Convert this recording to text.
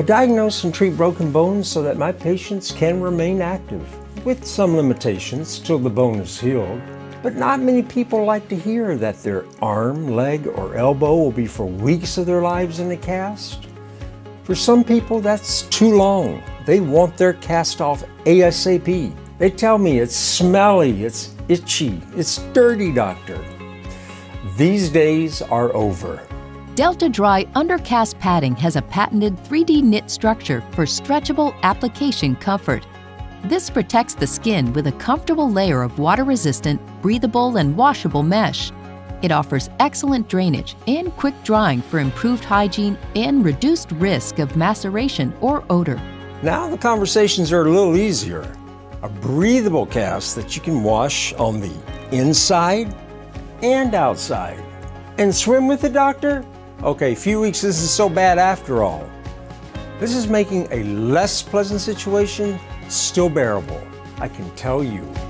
I diagnose and treat broken bones so that my patients can remain active, with some limitations till the bone is healed. But not many people like to hear that their arm, leg, or elbow will be for weeks of their lives in a cast. For some people, that's too long. They want their cast off ASAP. They tell me it's smelly, it's itchy, it's dirty, doctor. These days are over. Delta Dry undercast padding has a patented 3D knit structure for stretchable application comfort. This protects the skin with a comfortable layer of water-resistant, breathable, and washable mesh. It offers excellent drainage and quick drying for improved hygiene and reduced risk of maceration or odor. Now the conversations are a little easier. A breathable cast that you can wash on the inside and outside. And swim with it, doctor? Okay, a few weeks this is so bad after all. This is making a less pleasant situation still bearable, I can tell you.